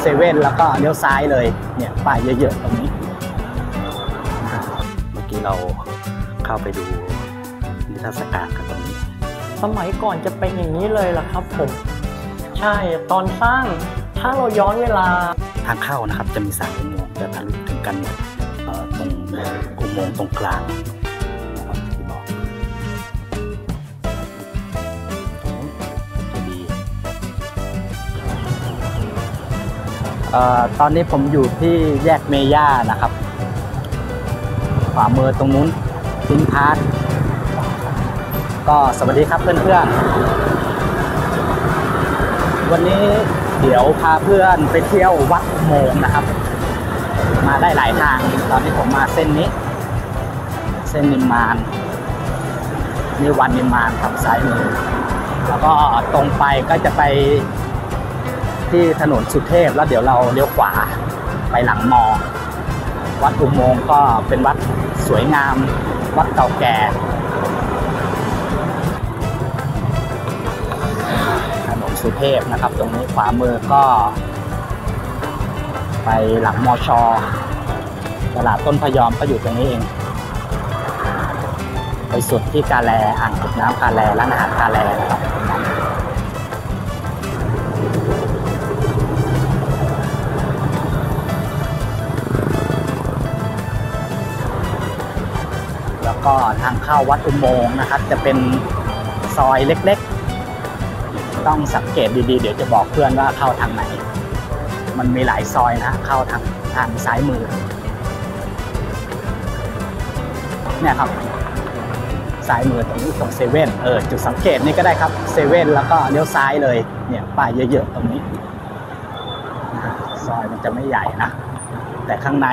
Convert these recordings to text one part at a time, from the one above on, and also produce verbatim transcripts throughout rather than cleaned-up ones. เซเว่นแล้วก็เลี้ยวซ้ายเลยเนี่ยป้ายเยอะๆตรงนี้เมื่อกี้เราเข้าไปดูนิทรรศการกันตรงนี้สมัยก่อนจะเป็นอย่างนี้เลยล่ะครับผมใช่ตอนสร้างถ้าเราย้อนเวลาทางเข้านะครับจะมีสามอุโมงค์จะทะลุถึงกันตรงอุโมงค์ตรงกลางตอนนี้ผมอยู่ที่แยกเมย่านะครับขวามือตรงนู้นซินพาร์คก็สวัสดีครับเพื่อนๆวันนี้เดี๋ยวพาเพื่อนไปเที่ยววัดโมงนะครับมาได้หลายทางตอนนี้ผมมาเส้นนี้เส้นนิมมานนี่วันนิมมานครับซ้ายมือแล้วก็ตรงไปก็จะไปที่ถนนสุเทพแล้วเดี๋ยวเราเลี้ยวขวาไปหลังมอวัดอุโมงค์ก็เป็นวัดสวยงามวัดเก่าแก่ถนนสุเทพนะครับตรงนี้ขวามือก็ไปหลังมช.ตลาดต้นพยอมก็อยู่ตรงนี้เองไปสุดที่กาแลอ่างเก็บน้ำกาแลร้านอาหารกาแลนะครับก็ทางเข้าวัดอุโมงค์นะครับจะเป็นซอยเล็กๆต้องสังเกตดีๆเดี๋ยวจะบอกเพื่อนว่าเข้าทางไหนมันมีหลายซอยนะเข้าทางทางซ้ายมือเนี่ยครับซ้ายมือตรงนี้ตรงเซเว่นเออจุดสังเกตนี่ก็ได้ครับเซเว่นแล้วก็เลี้ยวซ้ายเลยเนี่ยป้ายเยอะๆตรงนี้ซอยมันจะไม่ใหญ่นะแต่ข้างใน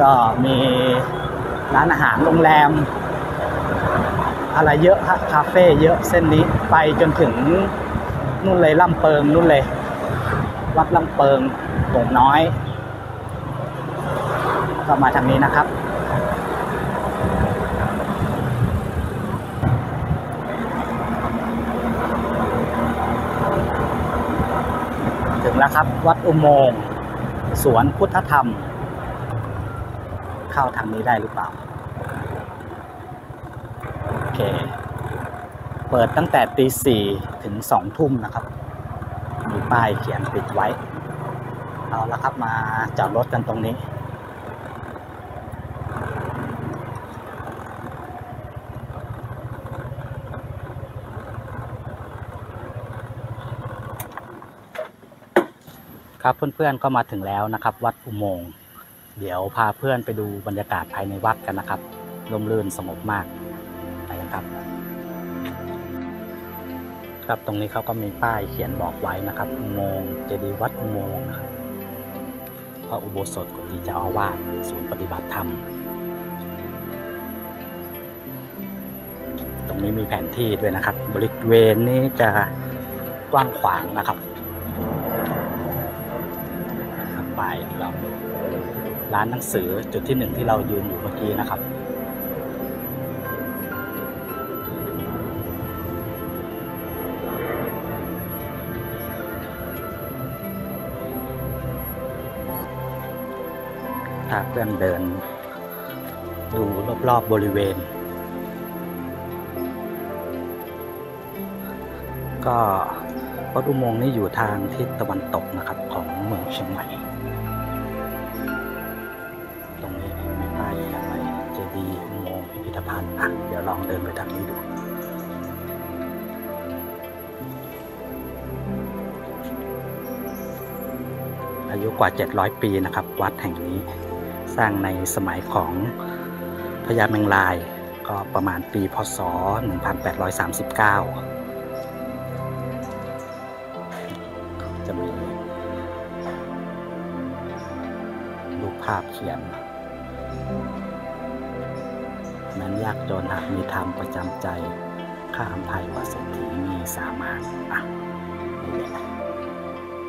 ก็มีร้านอาหารโรงแรมอะไรเยอะฮะคาเฟ่เยอะเส้นนี้ไปจนถึงนู่นเลยลำเปิงนู่นเลยวัดลำเปิงโป่งน้อยก็มาทางนี้นะครับถึงแล้วครับวัดอุโมงค์สวนพุทธธรรมเข้าทางนี้ได้หรือเปล่าโอเคเปิดตั้งแต่ตีสี่ถึงสองทุ่มนะครับมีป้ายเขียนปิดไว้เอาละครับมาจอดรถกันตรงนี้ครับเพื่อนๆก็มาถึงแล้วนะครับวัดอุโมงค์เดี๋ยวพาเพื่อนไปดูบรรยากาศภายในวัดกันนะครับร่มรื่นสงบมากไปกันครับครับตรงนี้เขาก็มีป้ายเขียนบอกไว้นะครับอุโมงค์เจดีย์วัดอุโมงค์นะครับพระอุโบสถกุฏิเจ้าอาวาสศูนย์ปฏิบัติธรรมตรงนี้มีแผนที่ด้วยนะครับบริเวณนี้จะกว้างขวางนะครับไปเราร้านหนังสือจุดที่หนึ่งที่เรายืนอยู่เมื่อกี้นะครับถ้าเพื่อนเดินดูรอบๆบริเวณก็วัดอุโมงค์นี่อยู่ทางทิศตะวันตกนะครับของเมืองเชียงใหม่เดี๋ยวลองเดินไปทางนี้ดูอายุกว่าเจ็ดร้อยปีนะครับวัดแห่งนี้สร้างในสมัยของพญาแมงลายก็ประมาณปีพ.ศ.หนึ่งพันแปดร้อยสามสิบเก้าจะมีรูปภาพเขียนนั้นยากจนหากมีธรรมประจำใจข้าอภัยว่าเศรษฐีมีสามารถอ่ะนี่แหละ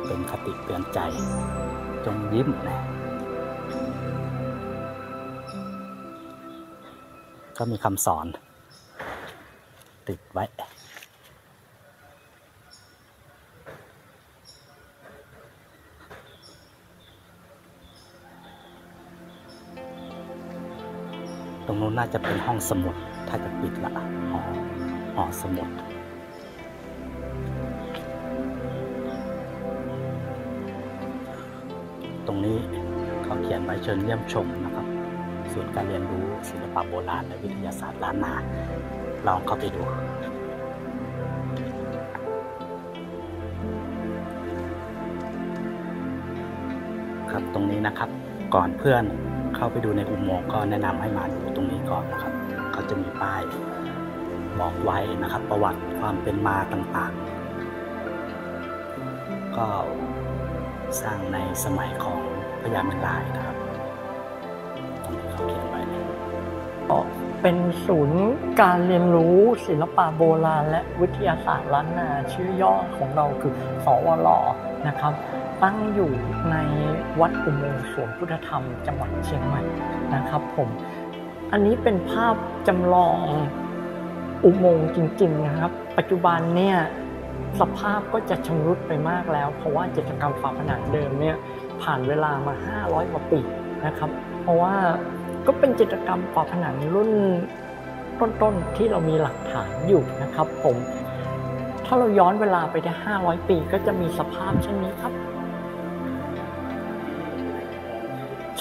เป็นคติเตือนใจจงยิ้มนะก็มีคำสอนติดไว้ ตรงนู้นน่าจะเป็นห้องสมุดถ้าจะปิดละอ๋อห้องสมุดตรงนี้เขาเขียนไว้เชิญเยี่ยมชมนะครับศูนย์การเรียนรู้ศิลปะโบราณและวิทยาศาสตร์ล้านนาลองเข้าไปดูครับตรงนี้นะครับก่อนเพื่อนเข้าไปดูในอุโมงค์ก็แนะนำให้มาดูตรงนี้ก่อนนะครับเขาจะมีป้ายบอกไว้นะครับประวัติความเป็นมาต่างๆก็สร้างในสมัยของพญาเมรุนะครับตรงนี้เขาเขียนไว้เลยก็เป็นศูนย์การเรียนรู้ศิลปะโบราณและวิทยาศาสตร์ล้านนาชื่อย่อของเราคือสวล.นะครับตั้งอยู่ในวัดอุโมงค์สวนพุทธธรรมจังหวัดเชียงใหม่นะครับผมอันนี้เป็นภาพจำลองอุโมงค์จริงๆนะครับปัจจุบันเนี่ยสภาพก็จะชำรุดไปมากแล้วเพราะว่าจิตรกรรมฝาผนังเดิมเนี่ยผ่านเวลามาห้าร้อยกว่าปีนะครับเพราะว่าก็เป็นจิตรกรรมฝาผนังรุ่นต้นๆที่เรามีหลักฐานอยู่นะครับผมถ้าเราย้อนเวลาไปได้ห้าร้อยปีก็จะมีสภาพเช่นนี้ครับ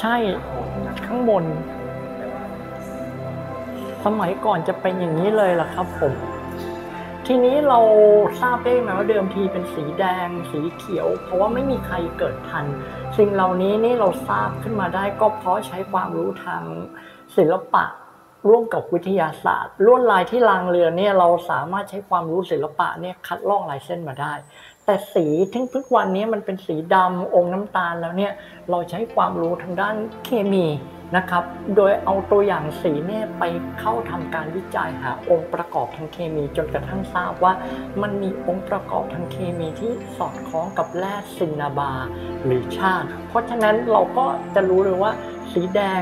ใช่ข้างบนสมัยก่อนจะเป็นอย่างนี้เลยล่ะครับผมทีนี้เราทราบได้ไหมว่าเดิมทีเป็นสีแดงสีเขียวเพราะว่าไม่มีใครเกิดทันสิ่งเหล่านี้นี่เราทราบขึ้นมาได้ก็เพราะใช้ความรู้ทางศิลปะร่วมกับวิทยาศาสตร์ลวดลายที่รางเรือเนี่ยเราสามารถใช้ความรู้ศิลปะเนี่ยคัดลอกลายเส้นมาได้แต่สีที่ทุกวันนี้มันเป็นสีดำองค์น้ำตาลแล้วเนี่ยเราใช้ความรู้ทางด้านเคมีนะครับโดยเอาตัวอย่างสีเนี่ยไปเข้าทำการวิจัยหาองค์ประกอบทางเคมีจนกระทั่งทราบว่ามันมีองค์ประกอบทางเคมีที่สอดคล้องกับแร่ซินนาบาหรือชาติเพราะฉะนั้นเราก็จะรู้เลยว่าสีแดง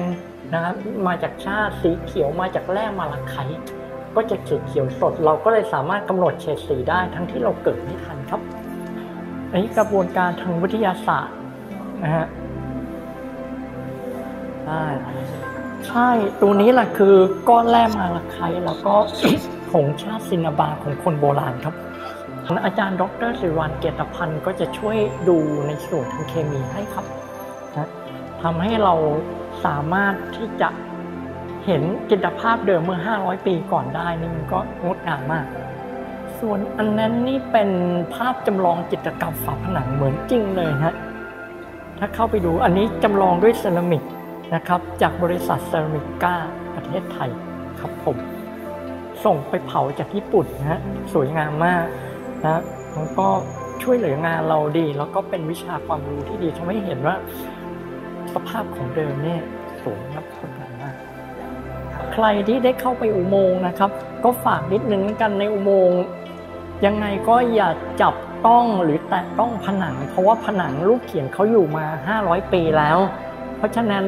นะครับมาจากชาติสีเขียวมาจากแร่มาลัคไคต์ก็จะเฉดเขียวสดเราก็เลยสามารถกำหนดเฉดสีได้ทั้งที่เราเกิดไม่ทันครับอันนี้กระบวนการทางวิทยาศาสตร์นะฮะใช่ตัวนี้แหละคือก้อนแร่มาลัคไคต์แล้วก็ผงชาติซินนาบาของคนโบราณครับอาจารย์ดร.ศิริวรรณ เกียรติพันธ์ก็จะช่วยดูในส่วนทางเคมีให้ครับนะทำให้เราสามารถที่จะเห็นจิตรภาพเดิมเมื่อห้าร้อยปีก่อนได้นี่มันก็งดงามมากส่วนอันนั้นนี่เป็นภาพจำลองจิตรกรรมฝาผนังเหมือนจริงเลยฮะถ้าเข้าไปดูอันนี้จำลองด้วยเซรามิกนะครับจากบริษัทเซรามิก้าประเทศไทยครับผมส่งไปเผาจากญี่ปุ่นนะฮะสวยงามมากนะแล้วก็ช่วยเหลืองานเราดีแล้วก็เป็นวิชาความรู้ที่ดีทำให้เห็นว่าสภาพของเดิมเนี่ยสวยนับคนหนามากใครที่ได้เข้าไปอุโมงค์นะครับก็ฝากนิดนึงกันในอุโมงค์ยังไงก็อย่าจับต้องหรือแตะต้องผนังเพราะว่าผนังรูปเขียนเขาอยู่มาห้าร้อยปีแล้วเพราะฉะนั้น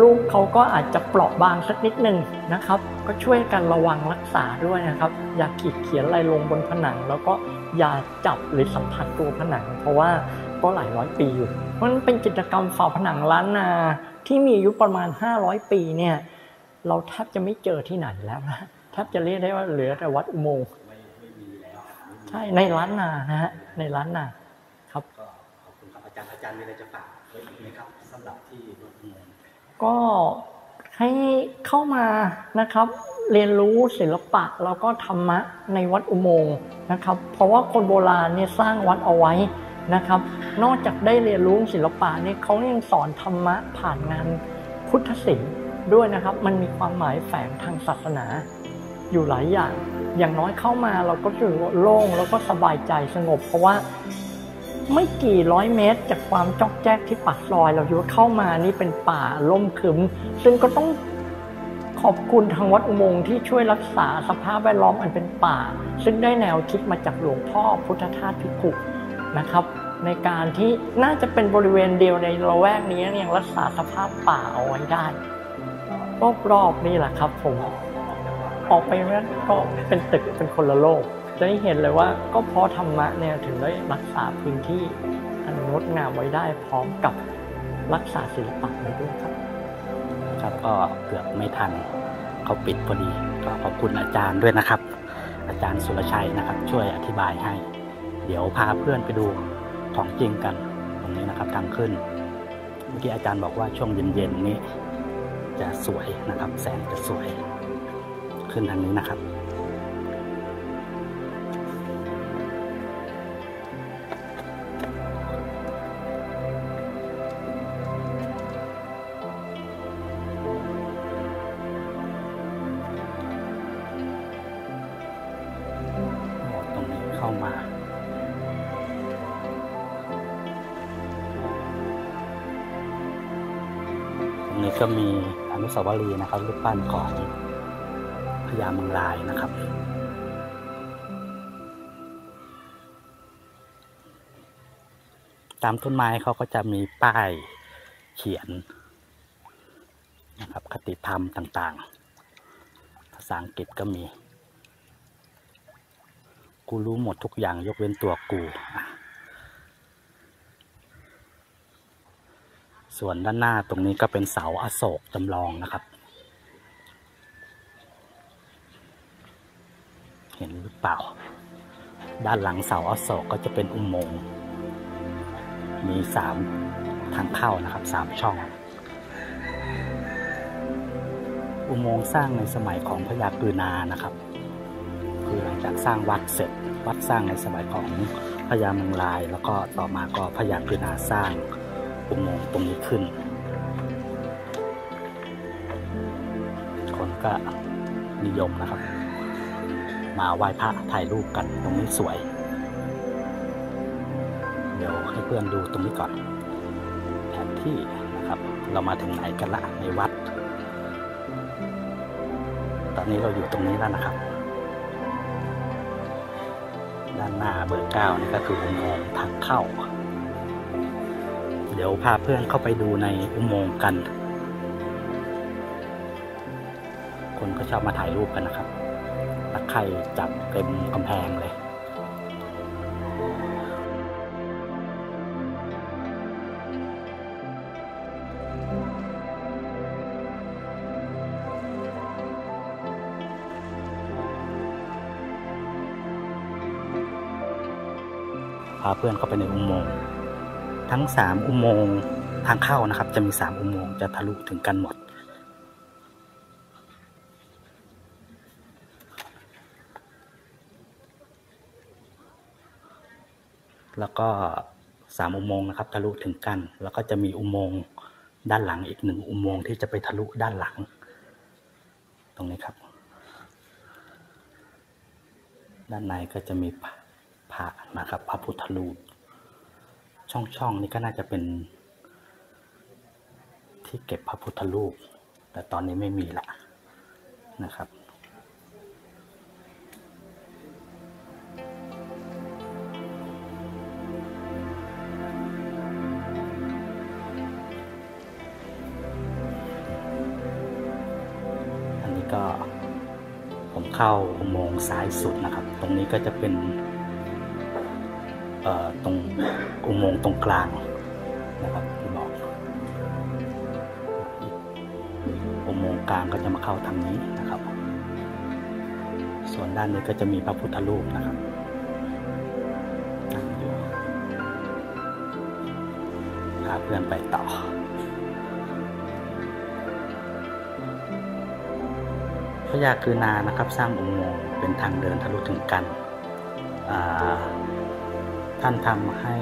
รูปเขาก็อาจจะเปราะบางสักนิดนึงนะครับก็ช่วยกันระวังรักษาด้วยนะครับอย่าขีดเขียนลายลงบนผนังแล้วก็อย่าจับหรือสัมผัสตัวผนังเพราะว่าก็หลายร้อยปีอยู่มันเป็นจิตรกรรมฝาผนังล้านนาที่มีอายุประมาณห้าร้อยปีเนี่ยเราแทบจะไม่เจอที่ไหนแล้วนะแทบจะเรียกได้ว่าเหลือแต่วัดอุโมงค์ใช่ในล้านนานะฮะในล้านนาครับก็ขอบคุณครับอาจารย์อาจารย์มีอะไรจะฝากไว้อีกไหมครับสำหรับที่ก็ให้เข้ามานะครับเรียนรู้ศิลปะแล้วก็ธรรมะในวัดอุโมงค์นะครับเพราะว่าคนโบราณเนี่ยสร้างวัดเอาไว้นะครับนอกจากได้เรียนรู้ศิลปะเนี่ยเขายังสอนธรรมะผ่านงานพุทธศิลป์ด้วยนะครับมันมีความหมายแฝงทางศาสนาอยู่หลายอย่างอย่างน้อยเข้ามาเราก็รู้สึกโล่งแล้วก็สบายใจสงบเพราะว่าไม่กี่ร้อยเมตรจากความจอกแจ๊กที่ปากซอยเราอยู่เข้ามานี่เป็นป่าล่มครึ้มซึ่งก็ต้องขอบคุณทางวัดอุโมงค์ที่ช่วยรักษาสภาพแวดล้อมอันเป็นป่าซึ่งได้แนวคิดมาจากหลวงพ่อพุทธทาสภิกขุนะครับในการที่น่าจะเป็นบริเวณเดียวในละแวกนี้ยังรักษาสภาพป่าเอาไว้ได้รอบๆนี่แหละครับผมออกไปนั้นก็เป็นตึกเป็นคนละโลกจะได้เห็นเลยว่าก็เพราะธรรมะเนี่ยถึงได้รักษาพื้นที่อันงดงามไว้ได้พร้อมกับรักษาศิลปะไว้ด้วยครับครับก็เกือบไม่ทัน เขาปิดพอดีก็ขอบคุณอาจารย์ด้วยนะครับอาจารย์สุรชัยนะครับช่วยอธิบายให้เดี๋ยวพาเพื่อนไปดูของจริงกันตรงนี้นะครับทางขึ้นเมื่อกี้อาจารย์บอกว่าช่วงเย็นๆนี้จะสวยนะครับแสงจะสวยขึ้นทางนี้นะครับนี่ก็มีอนุสาวรีย์นะครับรูปปั้นของพญาเมืองลายนะครับตามต้นไม้เขาก็จะมีป้ายเขียนนะครับคติธรรมต่างๆภาษาอังกฤษก็มีกูรู้หมดทุกอย่างยกเว้นตัวกูส่วนด้านหน้าตรงนี้ก็เป็นเสาอโศกจำลองนะครับเห็นหรือเปล่าด้านหลังเสาอโศกก็จะเป็นอุโมงค์มีสามทางเข้านะครับสามช่องอุโมงค์สร้างในสมัยของพญากฤนานะครับคือหลังจากสร้างวัดเสร็จวัดสร้างในสมัยของพญาเมืองลายแล้วก็ต่อมาก็พญากฤนาสร้างอุโมงค์ตรงนี้ขึ้นคนก็นิยมนะครับมาไหว้พระถ่ายรูปกันตรงนี้สวยเดี๋ยวให้เพื่อนดูตรงนี้ก่อนแผนที่นะครับเรามาถึงไหนกันละในวัดตอนนี้เราอยู่ตรงนี้แล้วนะครับด้านหน้าเบอร์เก้านี่ก็คืออุโมงค์ทางเข้าเดี๋ยวพาเพื่อนเข้าไปดูในอุโมงค์กันคนก็ชอบมาถ่ายรูปกันนะครับตะไคร่จับเต็มกำแพงเลยพาเพื่อนเข้าไปในอุโมงค์ทั้งสามอุโมงค์ทางเข้านะครับจะมีสามอุโมงค์จะทะลุถึงกันหมดแล้วก็สามอุโมงค์นะครับทะลุถึงกันแล้วก็จะมีอุโมงค์ด้านหลังอีกหนึ่งอุโมงค์ที่จะไปทะลุด้านหลังตรงนี้ครับด้านในก็จะมีพระนะครับพระพุทธรูปช่องๆนี่ก็น่าจะเป็นที่เก็บพระพุทธรูปแต่ตอนนี้ไม่มีละนะครับอันนี้ก็ผมเข้าอุโมงค์ซ้ายสุดนะครับตรงนี้ก็จะเป็นตรงอุโมงค์ตรงกลางนะครับที่บอกอุโมงค์กลางก็จะมาเข้าทางนี้นะครับส่วนด้านนี้ก็จะมีพระพุทธรูปนะครับพาเพื่อนไปต่อพญาคือนานะครับสร้างอุโมงค์เป็นทางเดินทะลุถึงกันท่านทำให้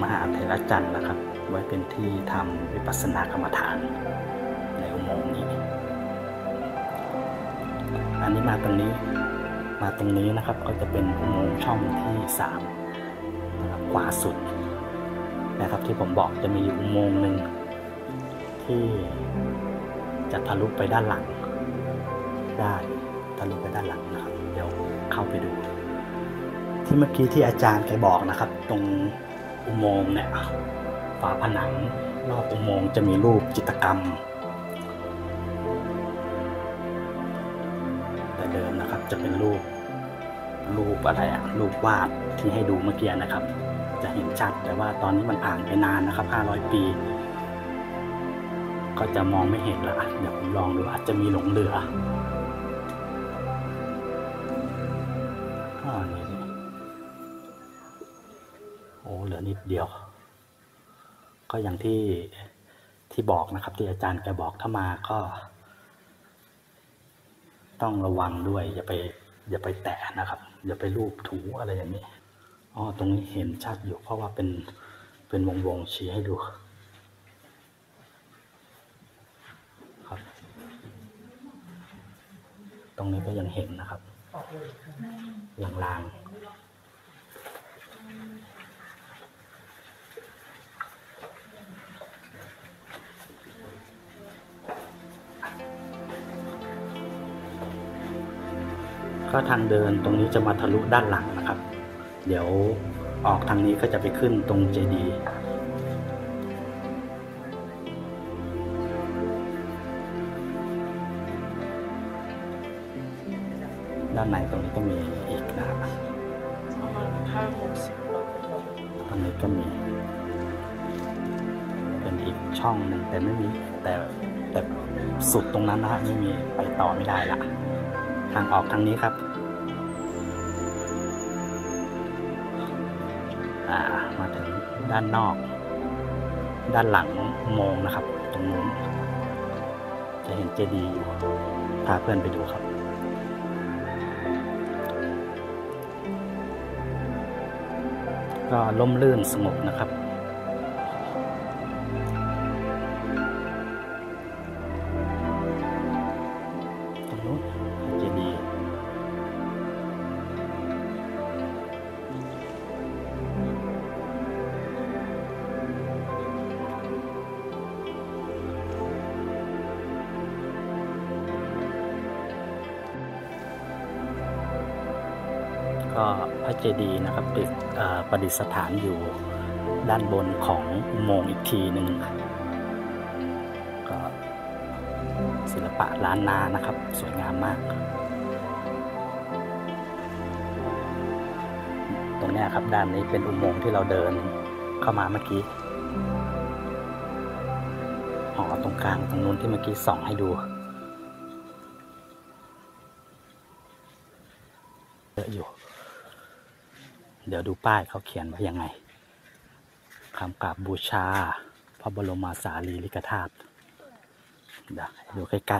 มหาเถรจันทร์นะครับไว้เป็นที่ทำวิปัสสนากรรมฐานในอุโมงค์นี้อันนี้มาตรงนี้มาตรงนี้นะครับก็จะเป็นอุโมงค์ช่องที่สามนะครับขวาสุดนะครับที่ผมบอกจะมีอุโมงค์หนึ่งที่จะทะลุไปด้านหลังได้ทะลุไปด้านหลังนะครับเดี๋ยวเข้าไปดูที่เมื่อกี้ที่อาจารย์แกบอกนะครับตรงอุโมงค์เนี่ยฝาผนังรอบอุโมงค์จะมีรูปจิตรกรรมแต่เดิมนะครับจะเป็นรูปรูปอะไรอะรูปวาดที่ให้ดูเมื่อกี้นะครับจะเห็นชัดแต่ว่าตอนนี้มันผ่านไปนานนะครับห้าร้อยปีก็จะมองไม่เห็นละเดี๋ยวผมลองดูอาจจะมีหลงเหลือ าเลยเนี่ยโอ้เหลือนิดเดียวก็อย่างที่ที่บอกนะครับที่อาจารย์แกบอกถ้ามาก็ต้องระวังด้วยอย่าไปอย่าไปแตะนะครับอย่าไปลูบถูอะไรอย่างนี้อ๋อตรงนี้เห็นชัดอยู่เพราะว่าเป็นเป็นวงวงชี้ให้ดูครับตรงนี้ก็ยังเห็นนะครับอย่างลางก็ทางเดินตรงนี้จะมาทะลุด้านหลังนะครับเดี๋ยวออกทางนี้ก็จะไปขึ้นตรงเจดีย์ด้านในตรงนี้ก็มีอีกนะครับตรงนี้ก็มีเป็นอีกช่องหนึ่งแต่ไม่มีแต่แต่สุดตรงนั้นนะไม่มีไปต่อไม่ได้ละทางออกทางนี้ครับมาถึงด้านนอกด้านหลังมองนะครับตรงนู้นจะเห็นเจดีย์พาเพื่อนไปดูครับก็ร่มรื่นสงบนะครับตรงนู้นเจดีย์ก็พระเจดีย์นะครับติดประดิษฐานอยู่ด้านบนของอุโมงค์อีกทีหนึ่งก็ศิลปะล้านนานะครับสวยงามมากตรงนี้ครับด้านนี้เป็นอุโมงค์ที่เราเดินเข้ามาเมื่อกี้หอตรงกลางตรงนู้นที่เมื่อกี้ส่องให้ดูเยอะอยู่เดี๋ยวดูป้ายเขาเขียนว่ายังไงคำกราบบูชาพระบรมสารีริกธาตุเดี๋ยวดูใกล้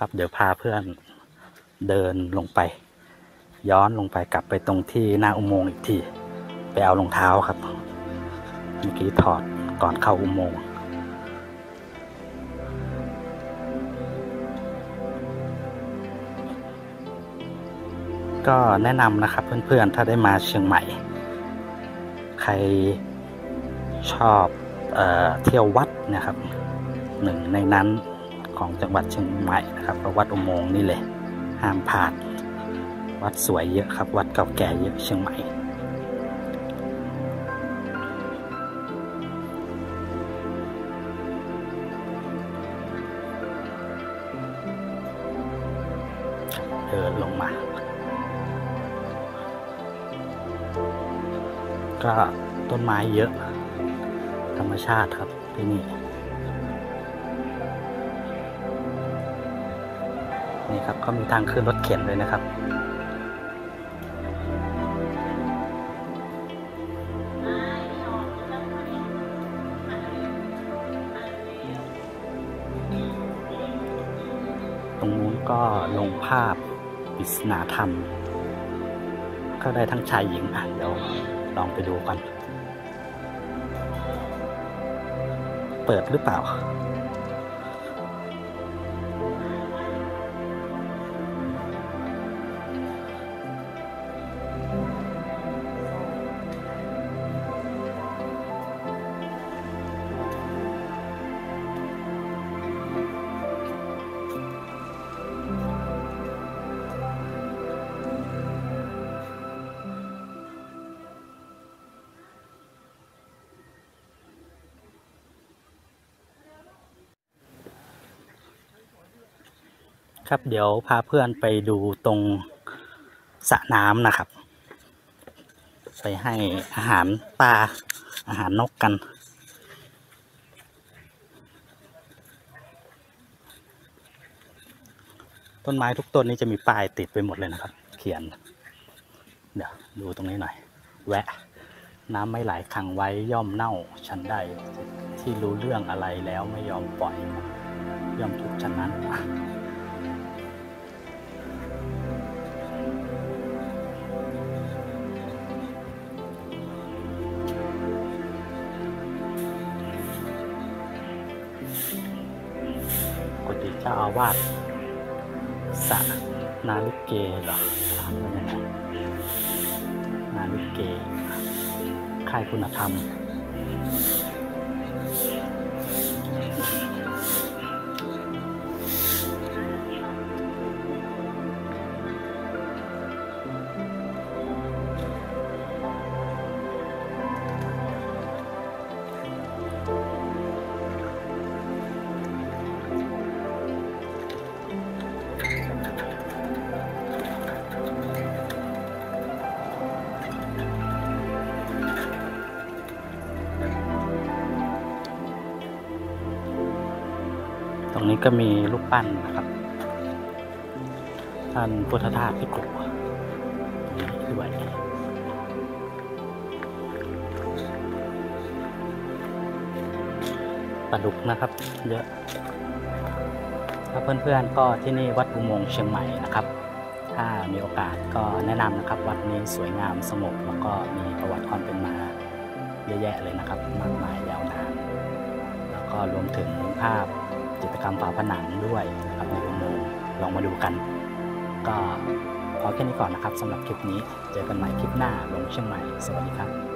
ครับเดี๋ยวพาเพื่อนเดินลงไปย้อนลงไปกลับไปตรงที่หน้าอุโมงค์อีกทีไปเอารองเท้าครับเมื่อกี้ถอดก่อนเข้าอุโมงค์ก็แนะนำนะครับเพื่อนๆถ้าได้มาเชียงใหม่ใครชอบเอ่อเที่ยววัดนะครับหนึ่งในนั้นของจังหวัดเชียงใหม่นะครับวัดอุโมงค์นี่เลยห้ามพลาดวัดสวยเยอะครับวัดเก่าแก่เยอะเชียงใหม่เดินลงมาก็ต้นไม้เยอะธรรมชาติครับที่นี่นี่ครับก็มีทางขึ้นรถเข็นเลยนะครับตรงนู้นก็ลงภาพปริศนาธรรมก็ได้ทั้งชายหญิงอ่ะเดี๋ยวลองไปดูกันเปิดหรือเปล่า ครับเดี๋ยวพาเพื่อนไปดูตรงสระน้ำนะครับไปให้อาหารปลาอาหารนกกันต้นไม้ทุกต้นนี้จะมีป้ายติดไปหมดเลยนะครับเขียนเดี๋ยวดูตรงนี้หน่อยแวะน้ำไม่ไหลขังไว้ย่อมเน่าฉันใดที่รู้เรื่องอะไรแล้วไม่ยอมปล่อยย่อมทุกข์ฉันนั้นกุฏิเจ้าอาวาสสระนาลิเกเหรอนาลิเกค่ายคุณธรรมตรงนี้ก็มีรูปปั้นนะครับท่านพุทธทาสพิกุลด้วยปลาดุกนะครับเยอะถ้าเพื่อนๆก็ที่นี่วัดอุโมงค์เชียงใหม่นะครับถ้ามีโอกาสก็แนะนำนะครับวัดนี้สวยงามสงบแล้วก็มีประวัติความเป็นมาเยอะแยะเลยนะครับมากมายยาวนานแล้วก็รวมถึงภาพกิจกรรมฝาผนังด้วยนะครับในอุโมงค์ลองมาดูกันก็พอแค่นี้ก่อนนะครับสำหรับคลิปนี้เจอกันใหม่คลิปหน้าลงเชียงใหม่สวัสดีครับ